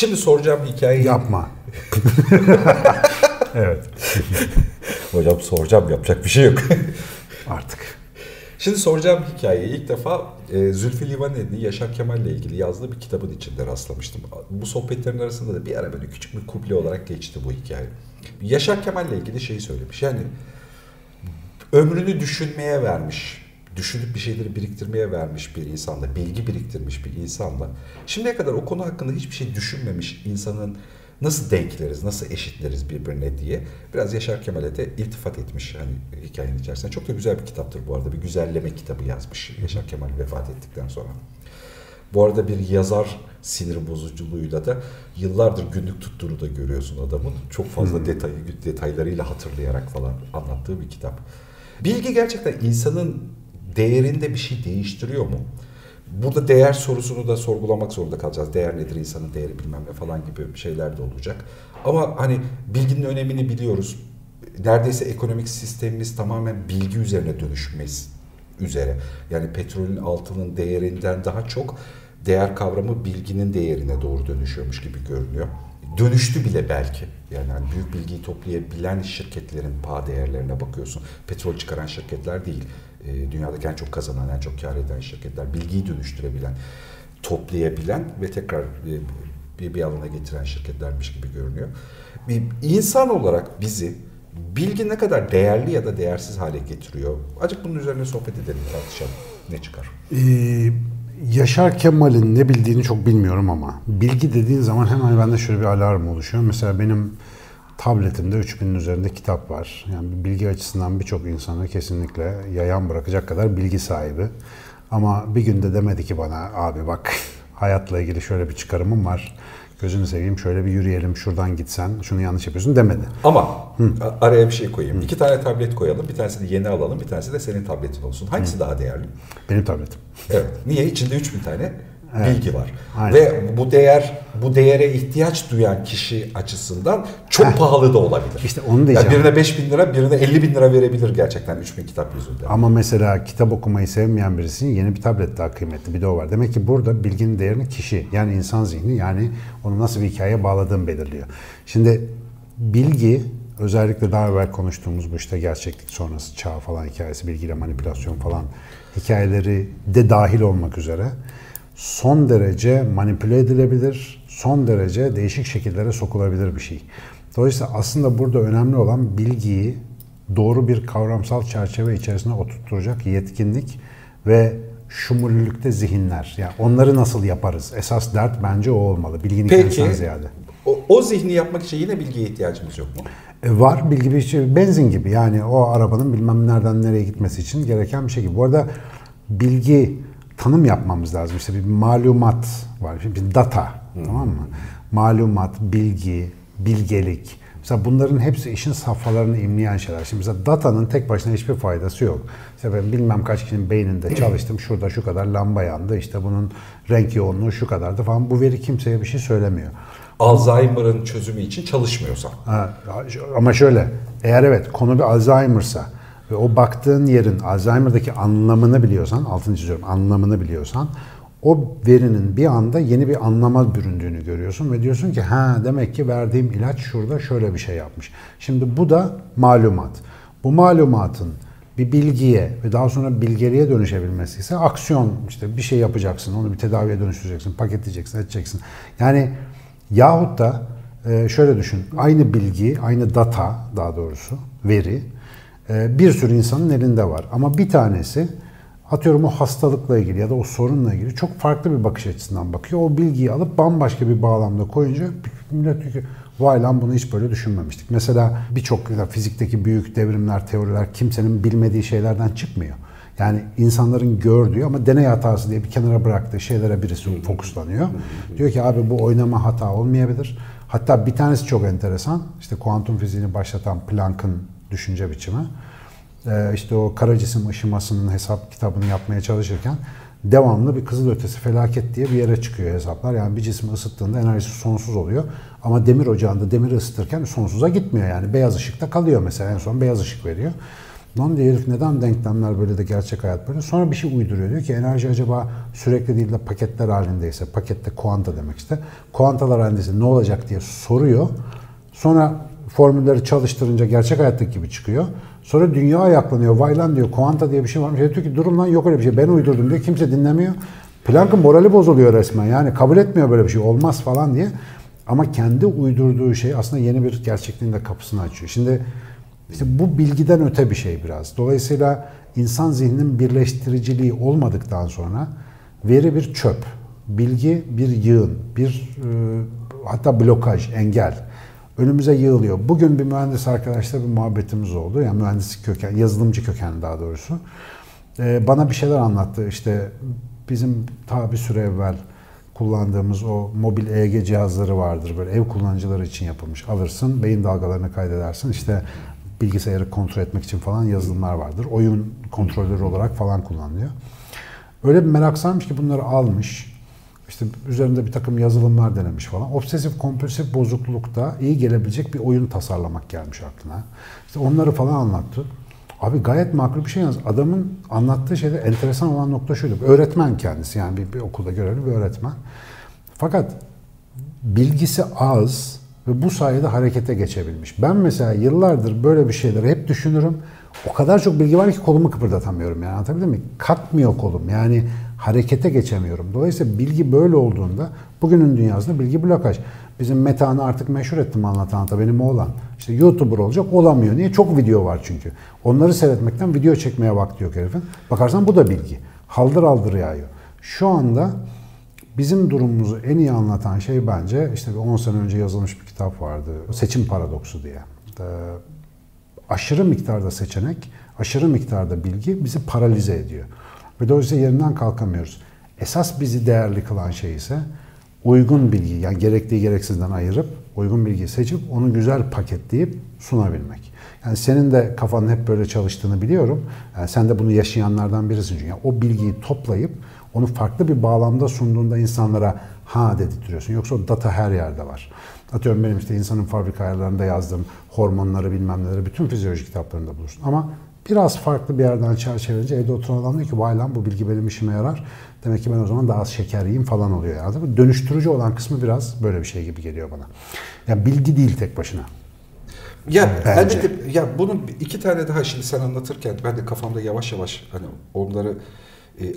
Şimdi soracağım hikayeyi. Yapma. Evet. Hocam soracağım, yapacak bir şey yok. Artık. Şimdi soracağım hikayeyi ilk defa Zülfü Livaneli, Yaşar Kemal ile ilgili yazdığı bir kitabın içinde rastlamıştım. Bu sohbetlerin arasında da bir ara böyle küçük bir kuple olarak geçti bu hikaye. Yaşar Kemal ile ilgili şeyi söylemiş. Yani ömrünü düşünmeye vermiş, düşünüp bir şeyleri biriktirmeye vermiş bir insanla, bilgi biriktirmiş bir insanla, şimdiye kadar o konu hakkında hiçbir şey düşünmemiş insanın nasıl denkleriz, nasıl eşitleriz birbirine diye biraz Yaşar Kemal'e de iltifat etmiş hani hikayenin içerisinde. Çok da güzel bir kitaptır bu arada. Bir güzelleme kitabı yazmış Yaşar Kemal vefat ettikten sonra. Bu arada bir yazar sinir bozuculuğuyla da yıllardır günlük tuttuğunu da görüyorsun adamın. Çok fazla detaylarıyla hatırlayarak falan anlattığı bir kitap. Bilgi gerçekten insanın değerinde bir şey değiştiriyor mu? Burada değer sorusunu da sorgulamak zorunda kalacağız. Değer nedir, insanın değeri bilmem ne falan gibi şeyler de olacak. Ama hani bilginin önemini biliyoruz. Neredeyse ekonomik sistemimiz tamamen bilgi üzerine dönüşmesi üzere. Yani petrolün, altının değerinden daha çok değer kavramı bilginin değerine doğru dönüşüyormuş gibi görünüyor. Dönüştü bile belki. Yani hani büyük bilgiyi toplayabilen şirketlerin pay değerlerine bakıyorsun. Petrol çıkaran şirketler değil. Dünyadaki en çok kazanan, en çok kar eden şirketler, bilgiyi dönüştürebilen, toplayabilen ve tekrar bir alana getiren şirketlermiş gibi görünüyor. İnsan olarak bizi bilgi ne kadar değerli ya da değersiz hale getiriyor? Azıcık bunun üzerine sohbet edelim, tartışalım. Ne çıkar? Yaşar Kemal'in ne bildiğini çok bilmiyorum ama bilgi dediğin zaman hemen bende şöyle bir alarm oluşuyor. Mesela benim tabletimde 3000'in üzerinde kitap var. Yani bilgi açısından birçok insana kesinlikle yayan bırakacak kadar bilgi sahibi. Ama bir günde demedi ki bana, abi bak hayatla ilgili şöyle bir çıkarımım var. Gözünü seveyim şöyle bir yürüyelim, şuradan gitsen, şunu yanlış yapıyorsun demedi. Ama araya bir şey koyayım. 2 tane tablet koyalım. Bir tanesini yeni alalım, bir tanesi de senin tabletin olsun. Hangisi daha değerli? Benim tabletim. Evet. Niye? İçinde 3000 tane. Evet. Bilgi var. Aynen. Ve bu değere ihtiyaç duyan kişi açısından çok pahalı da olabilir. İşte onu diyeceğim. Yani birine 5000 lira, birine 50.000 lira verebilir gerçekten 3000 kitap yüzünden. Ama mesela kitap okumayı sevmeyen birisinin yeni bir tablet daha kıymetli, bir de o var. Demek ki burada bilginin değerini kişi, yani insan zihni, yani onu nasıl bir hikayeye bağladığını belirliyor. Şimdi bilgi, özellikle daha evvel konuştuğumuz bu işte gerçeklik sonrası çağ falan hikayesi, bilgiyle manipülasyon falan hikayeleri de dahil olmak üzere son derece manipüle edilebilir, son derece değişik şekillere sokulabilir bir şey. Dolayısıyla aslında burada önemli olan bilgiyi doğru bir kavramsal çerçeve içerisine oturtturacak yetkinlik ve şumullülükte zihinler. Yani onları nasıl yaparız? Esas dert bence o olmalı. Bilginin kendisinden ziyade. O zihni yapmak için yine bilgiye ihtiyacımız yok mu? Var. Bilgi bir şey, benzin gibi. Yani o arabanın bilmem nereden nereye gitmesi için gereken bir şey gibi. Bu arada bilgi tanım yapmamız lazım. İşte bir malumat var. Şimdi bir data, tamam mı? Malumat, bilgi, bilgelik. Mesela bunların hepsi işin safhalarını imleyen şeyler. Şimdi mesela datanın tek başına hiçbir faydası yok. İşte ben bilmem kaç kişinin beyninde çalıştım, şurada şu kadar lamba yandı, işte bunun renk yoğunluğu şu kadardı falan. Bu veri kimseye bir şey söylemiyor. Alzheimer'ın çözümü için çalışmıyorsa. Ha, ama şöyle, eğer evet konu bir Alzheimer'sa ve o baktığın yerin Alzheimer'daki anlamını biliyorsan, altını çiziyorum, anlamını biliyorsan, o verinin bir anda yeni bir anlama büründüğünü görüyorsun ve diyorsun ki ha demek ki verdiğim ilaç şurada şöyle bir şey yapmış. Şimdi bu da malumat. Bu malumatın bir bilgiye ve daha sonra bilgeliğe dönüşebilmesi ise aksiyon, işte bir şey yapacaksın, onu bir tedaviye dönüştüreceksin, paketleyeceksin, edeceksin. Yani yahut da şöyle düşün, aynı bilgi, aynı data, daha doğrusu veri, bir sürü insanın elinde var ama bir tanesi atıyorum o hastalıkla ilgili ya da o sorunla ilgili çok farklı bir bakış açısından bakıyor. O bilgiyi alıp bambaşka bir bağlamda koyunca millet diyor ki vay lan bunu hiç böyle düşünmemiştik. Mesela birçok fizikteki büyük devrimler, teoriler kimsenin bilmediği şeylerden çıkmıyor. Yani insanların gördüğü ama deney hatası diye bir kenara bıraktığı şeylere birisi fokuslanıyor. Diyor ki abi bu oynama hata olmayabilir. Hatta bir tanesi çok enteresan. İşte kuantum fiziğini başlatan Planck'ın düşünce biçimi. İşte o kara cisim ışımasının hesap kitabını yapmaya çalışırken devamlı bir kızılötesi felaket diye bir yere çıkıyor hesaplar. Yani bir cismi ısıttığında enerjisi sonsuz oluyor. Ama demir ocağında demiri ısıtırken sonsuza gitmiyor yani. Beyaz ışıkta kalıyor mesela, en son beyaz ışık veriyor. Lan diyor herif, neden denklemler böyle de gerçek hayat böyle? Sonra bir şey uyduruyor. Diyor ki enerji acaba sürekli değil de paketler halindeyse, pakette kuanta demek işte, kuantalar halindeyse ne olacak diye soruyor. Sonra formülleri çalıştırınca gerçek hayattaki gibi çıkıyor. Sonra dünya ayaklanıyor. Vay lan diyor, kuanta diye bir şey varmış. Diyor ki durun lan, yok öyle bir şey, ben uydurdum diyor. Kimse dinlemiyor. Planck'ın morali bozuluyor resmen. Yani kabul etmiyor, böyle bir şey olmaz falan diye. Ama kendi uydurduğu şey aslında yeni bir gerçekliğin de kapısını açıyor. Şimdi işte bu bilgiden öte bir şey biraz. Dolayısıyla insan zihninin birleştiriciliği olmadıktan sonra veri bir çöp, bilgi bir yığın, bir hatta blokaj, engel önümüze yığılıyor. Bugün bir mühendis arkadaşla bir muhabbetimiz oldu. Yani mühendislik köken, yazılımcı köken daha doğrusu. Bana bir şeyler anlattı. İşte bizim ta bir süre evvel kullandığımız o mobil EEG cihazları vardır. Böyle ev kullanıcıları için yapılmış. Alırsın, beyin dalgalarını kaydedersin. İşte bilgisayarı kontrol etmek için falan yazılımlar vardır. Oyun kontrolörü olarak falan kullanılıyor. Öyle bir merak sarmış ki bunları almış. İşte üzerinde bir takım yazılımlar denemiş falan. Obsesif kompulsif bozuklukta iyi gelebilecek bir oyun tasarlamak gelmiş aklına. İşte onları falan anlattı. Abi gayet makul bir şey yalnız. Adamın anlattığı şeyde enteresan olan nokta şuydu. Öğretmen kendisi, yani bir okulda görevli bir öğretmen. Fakat bilgisi az ve bu sayede harekete geçebilmiş. Ben mesela yıllardır böyle bir şeyleri hep düşünürüm. O kadar çok bilgi var ki kolumu kıpırdatamıyorum, yani anlatabildim mi? Katmıyor kolum, yani harekete geçemiyorum. Dolayısıyla bilgi böyle olduğunda bugünün dünyasında bilgi blokaj. Bizim Metan'ı artık meşhur ettim anlatan da benim oğlan. İşte YouTuber olacak, olamıyor. Niye? Çok video var çünkü. Onları seyretmekten video çekmeye vakti yok herifin. Bakarsan bu da bilgi. Haldır haldır yağıyor. Şu anda bizim durumumuzu en iyi anlatan şey bence işte 10 sene önce yazılmış bir kitap vardı. Seçim paradoksu diye. Aşırı miktarda seçenek, aşırı miktarda bilgi bizi paralize ediyor. Ve dolayısıyla yerinden kalkamıyoruz. Esas bizi değerli kılan şey ise uygun bilgi, yani gerekli gereksizden ayırıp uygun bilgiyi seçip onu güzel paketleyip sunabilmek. Yani senin de kafanın hep böyle çalıştığını biliyorum. Yani sen de bunu yaşayanlardan birisin çünkü. Yani o bilgiyi toplayıp onu farklı bir bağlamda sunduğunda insanlara ha dedirtiyorsun. Yoksa o data her yerde var. Atıyorum benim işte insanın fabrika ayarlarında yazdığım hormonları bilmem neleri bütün fizyoloji kitaplarında bulursun. Ama biraz farklı bir yerden çerçevelince evde oturan adam diyor ki vay lan bu bilgi benim işime yarar. Demek ki ben o zaman daha az şeker yiyeyim falan oluyor. Yani dönüştürücü olan kısmı biraz böyle bir şey gibi geliyor bana. Yani bilgi değil tek başına. Ya elbette ya bunun iki tane daha şimdi sen anlatırken ben de kafamda yavaş yavaş hani onları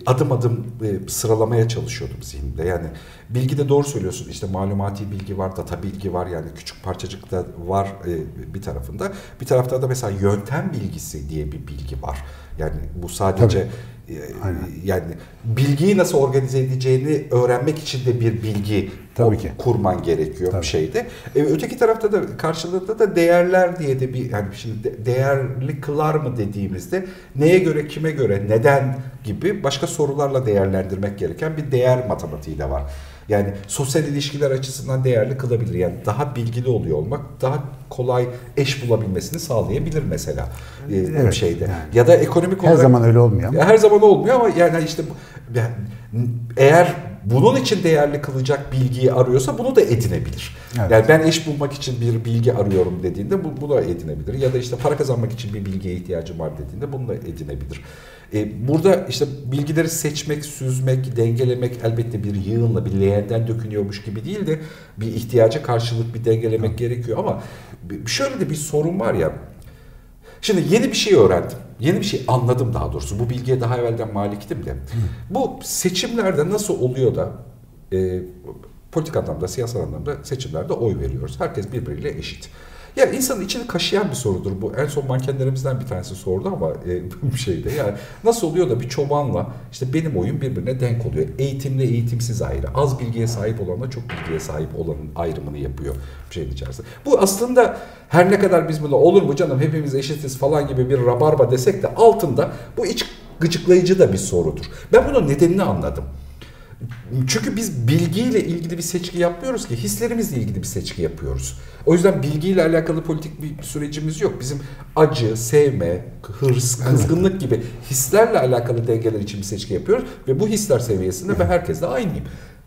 adım adım sıralamaya çalışıyordum zihnimde. Yani bilgide doğru söylüyorsun, işte malumati bilgi var, data bilgi var, yani küçük parçacıkta var bir tarafında. Bir tarafta da mesela yöntem bilgisi diye bir bilgi var. Yani bu sadece yani bilgiyi nasıl organize edeceğini öğrenmek için de bir bilgi kurman gerekiyor bir şeyde. Öteki tarafta da karşılığında da değerler diye de bir, yani şimdi değerli kılar mı dediğimizde neye göre, kime göre, neden gibi başka sorularla değerlendirmek gereken bir değer matematiği de var. Yani sosyal ilişkiler açısından değerli kılabilir. Yani daha bilgili oluyor olmak daha kolay eş bulabilmesini sağlayabilir mesela evet, bir şeyde. Yani. Ya da ekonomik olarak her zaman öyle olmuyor. Her zaman olmuyor ama yani işte yani, eğer bunun için değerli kılacak bilgiyi arıyorsa bunu da edinebilir. Evet. Yani ben eş bulmak için bir bilgi arıyorum dediğinde bunu da edinebilir. Ya da işte para kazanmak için bir bilgiye ihtiyacım var dediğinde bunu da edinebilir. Burada işte bilgileri seçmek, süzmek, dengelemek elbette bir yığınla, bir leğenden dökünüyormuş gibi değil de bir ihtiyaca karşılık bir dengelemek gerekiyor. Ama şöyle de bir sorun var ya, şimdi yeni bir şey öğrendim, yeni bir şey anladım daha doğrusu. Bu bilgiye daha evvelden maliktim de. Bu seçimlerde nasıl oluyor da, politik anlamda, siyasal anlamda seçimlerde oy veriyoruz. Herkes birbiriyle eşit. Ya insanın içini kaşıyan bir sorudur bu. En son mankenlerimizden bir tanesi sordu ama bir şeyde yani nasıl oluyor da bir çobanla işte benim oyum birbirine denk oluyor. Eğitimle eğitimsiz ayrı. Az bilgiye sahip olanla çok bilgiye sahip olanın ayrımını yapıyor bir şeyin içerisinde. Bu aslında her ne kadar biz buna olur mu canım hepimiz eşitiz falan gibi bir rabarba desek de altında bu iç gıcıklayıcı da bir sorudur. Ben bunun nedenini anladım. Çünkü biz bilgiyle ilgili bir seçki yapmıyoruz ki, hislerimizle ilgili bir seçki yapıyoruz. O yüzden bilgiyle alakalı politik bir sürecimiz yok. Bizim acı, sevme, hırs, kızgınlık gibi hislerle alakalı dengeler için bir seçki yapıyoruz. Ve bu hisler seviyesinde ben herkesle aynıyım.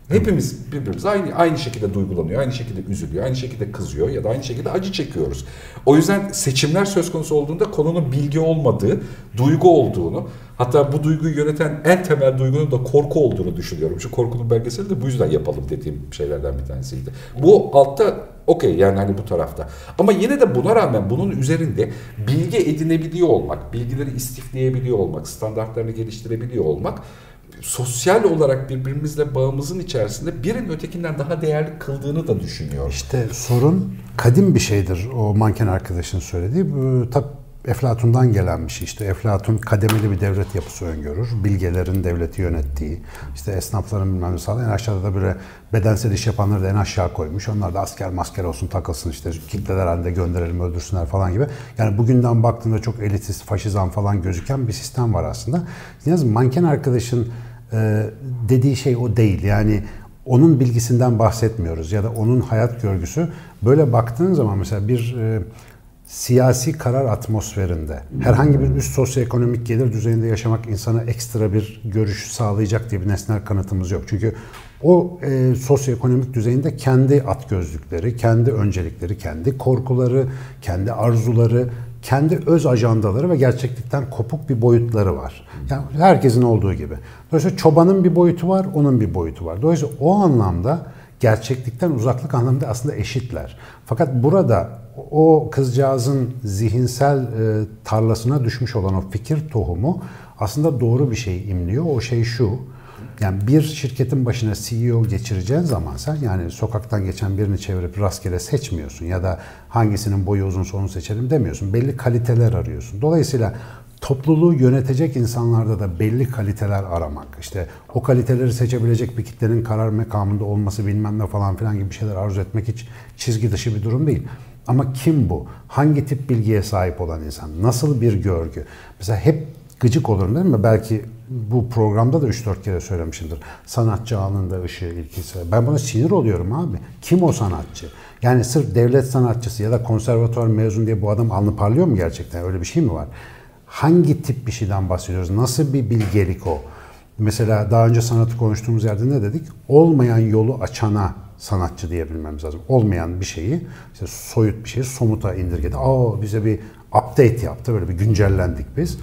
Hepimiz birbirimiz aynı şekilde duygulanıyor, aynı şekilde üzülüyor, aynı şekilde kızıyor ya da aynı şekilde acı çekiyoruz. O yüzden seçimler söz konusu olduğunda konunun bilgi olmadığı, duygu olduğunu, hatta bu duyguyu yöneten en temel duygunun da korku olduğunu düşünüyorum. Şu korkunun belgeseli de bu yüzden yapalım dediğim şeylerden bir tanesiydi. Bu altta okey yani hani bu tarafta. Ama yine de buna rağmen bunun üzerinde bilgi edinebiliyor olmak, bilgileri istifleyebiliyor olmak, standartlarını geliştirebiliyor olmak, sosyal olarak birbirimizle bağımızın içerisinde birinin ötekinden daha değerli kıldığını da düşünüyor. İşte sorun kadim bir şeydir o manken arkadaşın söylediği. Tabii Eflatun'dan gelen bir şey. İşte Eflatun kademeli bir devlet yapısı öngörür. Bilgelerin devleti yönettiği, işte esnafların bilmem ne sağlayan, en aşağıda da böyle bedensel iş yapanları da en aşağı koymuş. Onlar da asker masker olsun, takılsın işte kitleler halinde gönderelim, öldürsünler falan gibi. Yani bugünden baktığında çok elitist, faşizan falan gözüken bir sistem var aslında. Yalnız manken arkadaşın dediği şey o değil. Yani onun bilgisinden bahsetmiyoruz ya da onun hayat görgüsü. Böyle baktığın zaman mesela bir siyasi karar atmosferinde herhangi bir üst sosyoekonomik gelir düzeyinde yaşamak insana ekstra bir görüş sağlayacak diye bir nesnel kanıtımız yok. Çünkü o sosyoekonomik düzeyinde kendi atgözlükleri, kendi öncelikleri, kendi korkuları, kendi arzuları, kendi öz ajandaları ve gerçeklikten kopuk bir boyutları var. Yani herkesin olduğu gibi. Dolayısıyla çobanın bir boyutu var, onun bir boyutu var. Dolayısıyla o anlamda gerçeklikten uzaklık anlamında aslında eşitler. Fakat burada o kızcağızın zihinsel tarlasına düşmüş olan o fikir tohumu aslında doğru bir şey imliyor. O şey şu, yani bir şirketin başına CEO geçireceğin zaman sen yani sokaktan geçen birini çevirip rastgele seçmiyorsun ya da hangisinin boyu uzunsa onu seçelim demiyorsun. Belli kaliteler arıyorsun. Dolayısıyla topluluğu yönetecek insanlarda da belli kaliteler aramak, işte o kaliteleri seçebilecek bir kitlenin karar makamında olması bilmem ne falan filan gibi şeyler arzu etmek hiç çizgi dışı bir durum değil. Ama kim bu? Hangi tip bilgiye sahip olan insan? Nasıl bir görgü? Mesela hep gıcık olurum değil mi? Belki bu programda da 3-4 kere söylemişimdir. Sanatçı anında ışığı ilkesi. Ben buna sinir oluyorum abi. Kim o sanatçı? Yani sırf devlet sanatçısı ya da konservatuvar mezun diye bu adam alnı parlıyor mu gerçekten? Öyle bir şey mi var? Hangi tip bir şeyden bahsediyoruz? Nasıl bir bilgelik o? Mesela daha önce sanatı konuştuğumuz yerde ne dedik? Olmayan yolu açana sanatçı diyebilmemiz lazım. Olmayan bir şeyi, işte soyut bir şeyi somuta indirgedi. Aa bize bir update yaptı, böyle bir güncellendik biz.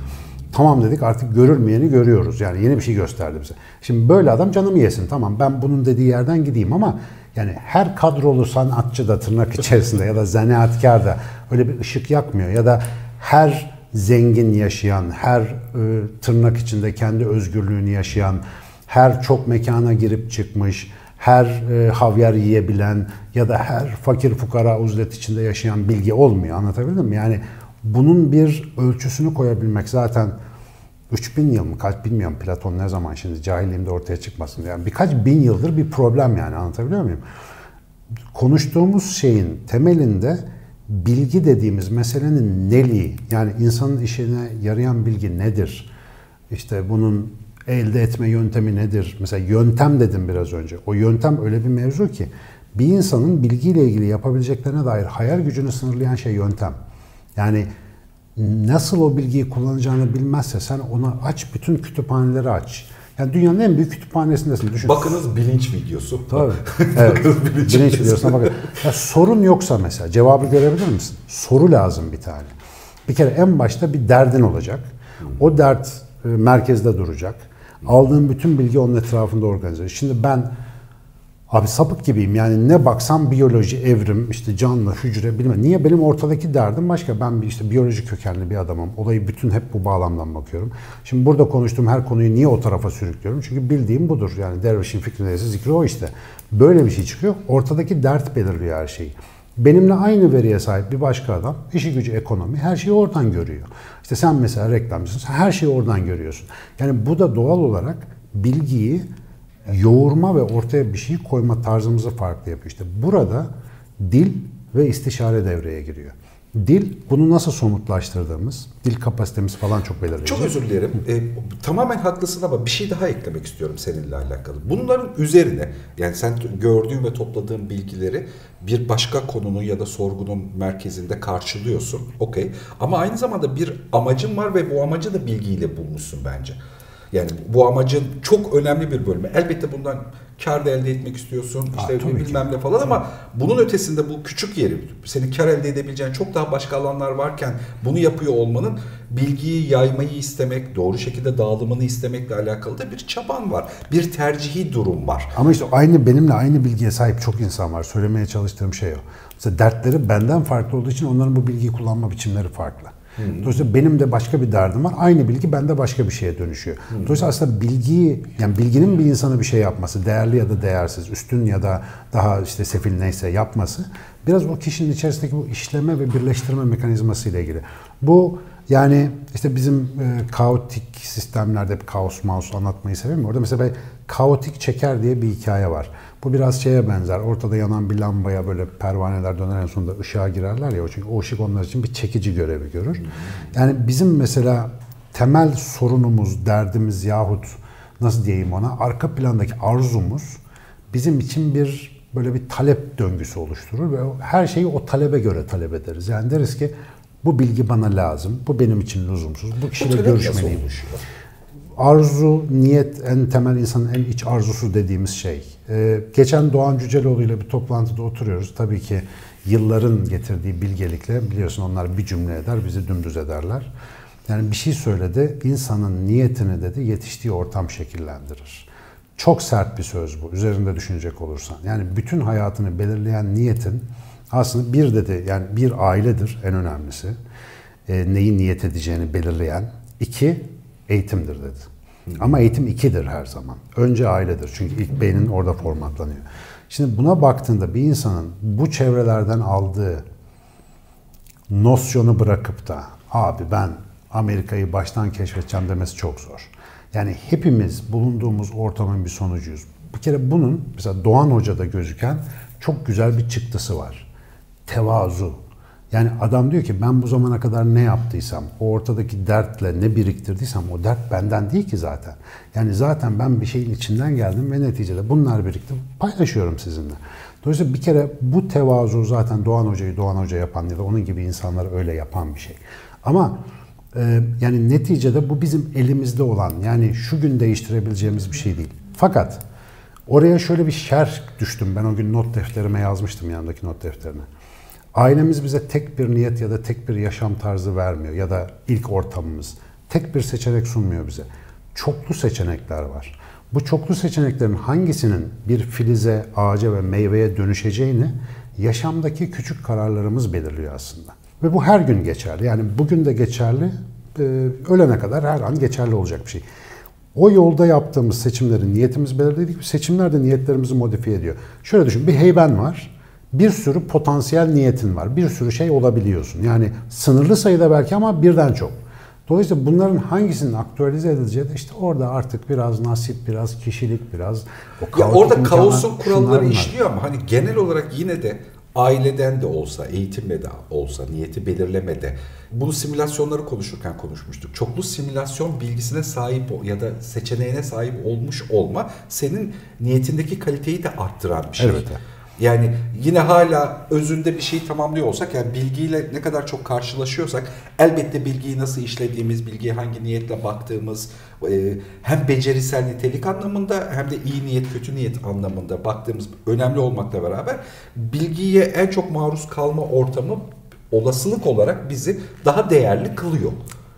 Tamam dedik, artık görülmeyeni görüyoruz. Yani yeni bir şey gösterdi bize. Şimdi böyle adam canımı yesin. Tamam ben bunun dediği yerden gideyim ama yani her kadrolu sanatçı da tırnak içerisinde ya da zanaatkar da öyle bir ışık yakmıyor ya da her zengin yaşayan, her tırnak içinde kendi özgürlüğünü yaşayan, her çok mekana girip çıkmış, her havyar yiyebilen ya da her fakir fukara uzlet içinde yaşayan bilgi olmuyor. Anlatabildim mi? Yani bunun bir ölçüsünü koyabilmek zaten 3000 yıl mı kaç bilmiyorum Platon ne zaman şimdi cahilliğimde ortaya çıkmasın. Yani birkaç bin yıldır bir problem yani anlatabiliyor muyum? Konuştuğumuz şeyin temelinde bilgi dediğimiz meselenin neliği, yani insanın işine yarayan bilgi nedir? İşte bunun elde etme yöntemi nedir? Mesela yöntem dedim biraz önce. O yöntem öyle bir mevzu ki bir insanın bilgiyle ilgili yapabileceklerine dair hayal gücünü sınırlayan şey yöntem. Yani nasıl o bilgiyi kullanacağını bilmezse sen ona aç, bütün kütüphaneleri aç. Yani dünyanın en büyük kütüphanesindesin. Düşün. Bakınız bilinç videosu. Tabii. Evet. bilinç videosuna bakın. Ya sorun yoksa mesela cevabı görebilir misin? Soru lazım bir tane. Bir kere en başta bir derdin olacak. O dert merkezde duracak. Aldığın bütün bilgi onun etrafında organize. Şimdi ben abi sapık gibiyim. Yani ne baksam biyoloji, evrim, işte canlı, hücre bilmem. Niye? Benim ortadaki derdim başka. Ben işte biyoloji kökenli bir adamım. Olayı bütün hep bu bağlamdan bakıyorum. Şimdi burada konuştuğum her konuyu niye o tarafa sürüklüyorum? Çünkü bildiğim budur. Yani dervişin fikri neyse zikri o işte. Böyle bir şey çıkıyor. Ortadaki dert belirliyor her şeyi. Benimle aynı veriye sahip bir başka adam, işi gücü, ekonomi, her şeyi oradan görüyor. İşte sen mesela reklamcısın, sen her şeyi oradan görüyorsun. Yani bu da doğal olarak bilgiyi yoğurma ve ortaya bir şey koyma tarzımızı farklı yapıyor. İşte burada dil ve istişare devreye giriyor. Dil, bunu nasıl somutlaştırdığımız, dil kapasitemiz falan çok belirleyici. Çok özür dilerim. Tamamen haklısın ama bir şey daha eklemek istiyorum seninle alakalı. Bunların üzerine, yani sen gördüğün ve topladığın bilgileri bir başka konunun ya da sorgunun merkezinde karşılıyorsun. Okey. Ama aynı zamanda bir amacın var ve bu amacı da bilgiyle bulmuşsun bence. Yani bu amacın çok önemli bir bölümü. Elbette bundan kar da elde etmek istiyorsun, işte bilmem ne falan, ama bunun ötesinde bu küçük yeri, senin kar elde edebileceğin çok daha başka alanlar varken bunu yapıyor olmanın, bilgiyi yaymayı istemek, doğru şekilde dağılımını istemekle alakalı da bir çaban var, bir tercihi durum var. Ama işte aynı benimle aynı bilgiye sahip çok insan var. Söylemeye çalıştığım şey o. Mesela dertleri benden farklı olduğu için onların bu bilgiyi kullanma biçimleri farklı. Dolayısıyla benim de başka bir derdim var. Aynı bilgi bende başka bir şeye dönüşüyor. Dolayısıyla aslında bilgiyi, yani bilginin bir insana bir şey yapması, değerli ya da değersiz, üstün ya da daha işte sefil neyse yapması, biraz o kişinin içerisindeki bu işleme ve birleştirme mekanizması ile ilgili. Bu yani işte bizim kaotik sistemlerde hep kaos mausu anlatmayı seviyorum. Orada mesela kaotik çeker diye bir hikaye var. Bu biraz şeye benzer. Ortada yanan bir lambaya böyle pervaneler döner, en sonunda ışığa girerler ya. Çünkü o ışık onlar için bir çekici görevi görür. Yani bizim mesela temel sorunumuz, derdimiz yahut nasıl diyeyim ona, arka plandaki arzumuz bizim için bir böyle bir talep döngüsü oluşturur ve her şeyi o talebe göre talep ederiz. Yani deriz ki bu bilgi bana lazım, bu benim için lüzumsuz, bu kişiyle görüşmeliyim. Arzu, niyet en temel insanın en iç arzusu dediğimiz şey. Geçen Doğan Cüceloğlu ile bir toplantıda oturuyoruz. Tabii ki yılların getirdiği bilgelikle, biliyorsun onlar bir cümle eder, bizi dümdüz ederler. Yani bir şey söyledi, insanın niyetini dedi, yetiştiği ortam şekillendirir. Çok sert bir söz bu, üzerinde düşünecek olursan. Yani bütün hayatını belirleyen niyetin aslında bir dedi, yani bir ailedir en önemlisi. Neyi niyet edeceğini belirleyen. İki, eğitimdir dedi. Ama eğitim ikidir her zaman. Önce ailedir. Çünkü ilk beynin orada formatlanıyor. Şimdi buna baktığında bir insanın bu çevrelerden aldığı nosyonu bırakıp da abi ben Amerika'yı baştan keşfedeceğim demesi çok zor. Yani hepimiz bulunduğumuz ortamın bir sonucuyuz. Bir kere bunun mesela Doğan Hoca'da gözüken çok güzel bir çıktısı var. Tevazu. Yani adam diyor ki ben bu zamana kadar ne yaptıysam, o ortadaki dertle ne biriktirdiysem o dert benden değil ki zaten. Yani zaten ben bir şeyin içinden geldim ve neticede bunlar birikti. Paylaşıyorum sizinle. Dolayısıyla bir kere bu tevazu zaten Doğan Hoca'yı Doğan Hoca yapan ya da onun gibi insanları öyle yapan bir şey. Ama yani neticede bu bizim elimizde olan, yani şu gün değiştirebileceğimiz bir şey değil. Fakat oraya şöyle bir şerh düştüm. Ben o gün not defterime yazmıştım, yanındaki not defterine. Ailemiz bize tek bir niyet ya da tek bir yaşam tarzı vermiyor ya da ilk ortamımız. Tek bir seçenek sunmuyor bize. Çoklu seçenekler var. Bu çoklu seçeneklerin hangisinin bir filize, ağaca ve meyveye dönüşeceğini yaşamdaki küçük kararlarımız belirliyor aslında. Ve bu her gün geçerli. Yani bugün de geçerli, ölene kadar her an geçerli olacak bir şey. O yolda yaptığımız seçimlerin niyetimiz belirledik. Seçimler de niyetlerimizi modifiye ediyor. Şöyle düşün, bir heyben var. Bir sürü potansiyel niyetin var. Bir sürü şey olabiliyorsun. Yani sınırlı sayıda belki ama birden çok. Dolayısıyla bunların hangisinin aktualize edileceği de işte orada artık biraz nasip, biraz kişilik, biraz o ya orada imkanlar, kaosun kuralları işliyor ama hani genel olarak yine de aileden de olsa, eğitimle de olsa, niyeti belirlemede. Bunu simülasyonları konuşurken konuşmuştuk. Çoklu simülasyon bilgisine sahip ya da seçeneğine sahip olmuş olma senin niyetindeki kaliteyi de arttıran bir şey. Evet. Yani yine hala özünde bir şeyi tamamlıyor olsak, yani bilgiyle ne kadar çok karşılaşıyorsak elbette bilgiyi nasıl işlediğimiz, bilgiye hangi niyetle baktığımız hem becerisel nitelik anlamında hem de iyi niyet, kötü niyet anlamında baktığımız önemli olmakla beraber bilgiye en çok maruz kalma ortamı olasılık olarak bizi daha değerli kılıyor.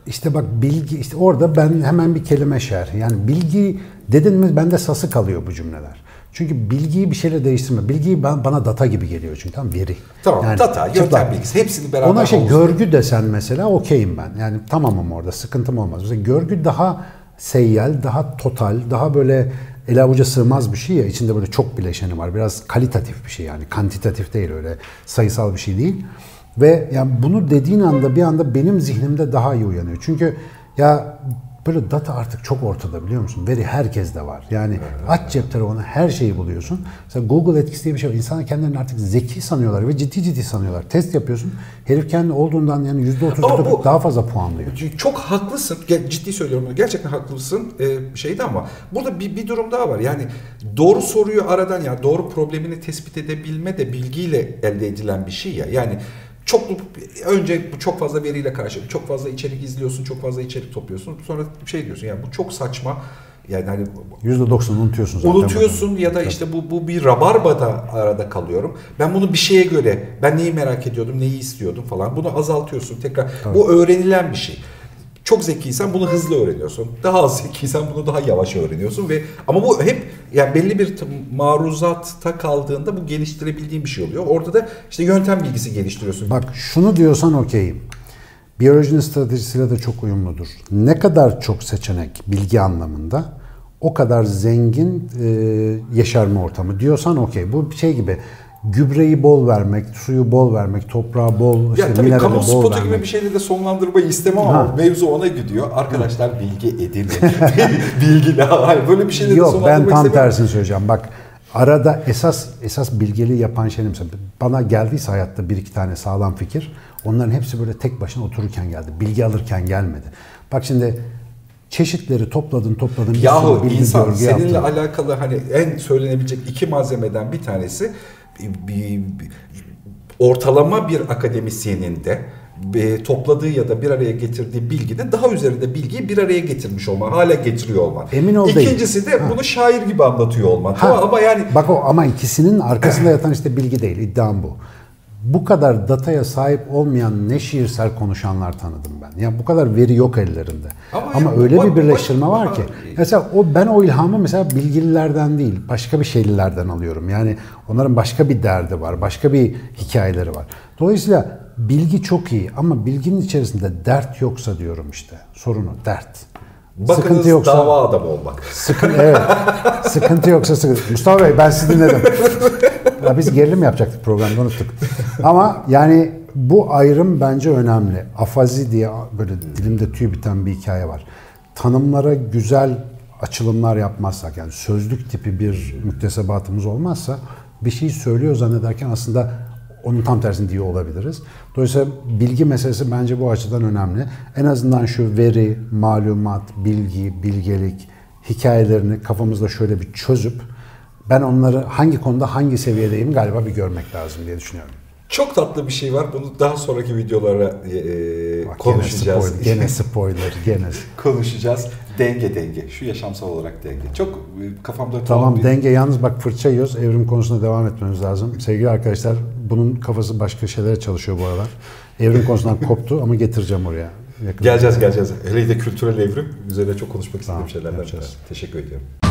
İşte bak bilgi, işte orada ben hemen bir kelime şerhi, yani bilgi dedin mi bende sası kalıyor bu cümleler. Çünkü bilgiyi bir şeyle değiştirme. Bilgiyi bana data gibi geliyor çünkü tam veri. Tamam yani, data, yöntem bilgisi hepsini beraber ona şey olsun. Görgü desen mesela okeyim ben. Yani tamamım orada, sıkıntım olmaz. Mesela görgü daha seyyel, daha total, daha böyle el avuca sığmaz bir şey ya. İçinde böyle çok bileşeni var. Biraz kalitatif bir şey yani. Kantitatif değil, öyle sayısal bir şey değil. Ve yani bunu dediğin anda bir anda benim zihnimde daha iyi uyanıyor. Çünkü ya... Böyle data artık çok ortada, biliyor musun? Veri herkes de var. Yani evet, aç cep telefonu, her şeyi buluyorsun. Mesela Google etkisi diye bir şey var. İnsanlar kendilerini artık zeki sanıyorlar ve ciddi sanıyorlar. Test yapıyorsun. Herif kendi olduğundan yani %30 daha fazla puanlıyor. Çok haklısın. Ciddi söylüyorum bunu. Gerçekten haklısın ama burada bir durum daha var. Yani doğru soruyu aradan, yani doğru problemini tespit edebilme de bilgiyle elde edilen bir şey ya. Yani önce çok fazla veriyle karşı, çok fazla içerik izliyorsun, çok fazla içerik topluyorsun. Sonra şey diyorsun, yani bu çok saçma, Yani hani %90'ını unutuyorsun zaten. Unutuyorsun ya da işte bu bir rabarbada arada kalıyorum. Ben bunu bir şeye göre, ben neyi merak ediyordum, neyi istiyordum falan, bunu azaltıyorsun tekrar. Tabii. Bu öğrenilen bir şey. Çok zekiysen bunu hızlı öğreniyorsun. Daha az zekiysen bunu daha yavaş öğreniyorsun ve ama bu hep yani belli bir maruzatta kaldığında bu geliştirebildiğin bir şey oluyor. Orada da işte yöntem bilgisi geliştiriyorsun. Bak şunu diyorsan okeyim. Biyolojinin stratejisiyle de çok uyumludur. Ne kadar çok seçenek bilgi anlamında o kadar zengin yeşerme ortamı diyorsan okey. Bu şey gibi gübreyi bol vermek, suyu bol vermek, toprağa bol, minerale bol vermek. Ya tabii kamu spotu gibi bir şeyle de sonlandırmayı istemem ama mevzu ona gidiyor. Arkadaşlar bilgi edinin. Bilgi ne? Böyle bir şeyle de sonlandırmak istemiyorum. Yok ben tam tersini söyleyeceğim. Bak arada esas bilgeliği yapan şey neyse, bana geldiyse hayatta bir iki tane sağlam fikir, onların hepsi böyle tek başına otururken geldi. Bilgi alırken gelmedi. Bak şimdi çeşitleri topladın. Yahu insan seninle alakalı hani en söylenebilecek iki malzemeden bir tanesi ortalama bir akademisyenin de topladığı ya da bir araya getirdiği bilgide daha üzerinde bilgiyi bir araya getirmiş olman, hala getiriyor olman. Emin ol değil. İkincisi de bunu şair gibi anlatıyor olman. Ama yani bak o ama ikisinin arkasında yatan işte bilgi değil, iddiam bu. Bu kadar dataya sahip olmayan ne şiirsel konuşanlar tanıdım ben. Yani bu kadar veri yok ellerinde. Ama yani, öyle bir birleştirme var ki. Mesela ben o ilhamı mesela bilgililerden değil, başka bir şeylilerden alıyorum. Yani onların başka bir derdi var, başka bir hikayeleri var. Dolayısıyla bilgi çok iyi ama bilginin içerisinde dert yoksa diyorum işte. Sorunu dert. Bakınız sıkıntı yoksa, dava adamı olmak. Evet. Sıkıntı yoksa sıkıntı. Mustafa Bey ben sizi dinledim. Ya biz gerilim yapacaktık programda unuttuk. Ama yani bu ayrım bence önemli. Afazi diye böyle dilimde tüy biten bir hikaye var. Tanımlara güzel açılımlar yapmazsak yani sözlük tipi bir müktesebatımız olmazsa bir şey söylüyor zannederken aslında onun tam tersini diye olabiliriz. Dolayısıyla bilgi meselesi bence bu açıdan önemli. En azından şu veri, malumat, bilgi, bilgelik hikayelerini kafamızda şöyle bir çözüp ben onları hangi konuda hangi seviyedeyim galiba bir görmek lazım diye düşünüyorum. Çok tatlı bir şey var. Bunu daha sonraki videolara konuşacağız. Gene spoiler. Konuşacağız. Denge. Şu yaşamsal olarak denge. Çok kafamda... Tamam denge. Yalnız bak fırça yiyoruz. Evrim konusunda devam etmemiz lazım. Sevgili arkadaşlar bunun kafası başka şeylere çalışıyor bu aralar. Evrim konusundan koptu ama getireceğim oraya. Yakın geleceğiz. Hele de kültürel evrim. Üzerine çok konuşmak istediğim şeylerden. Teşekkür ediyorum.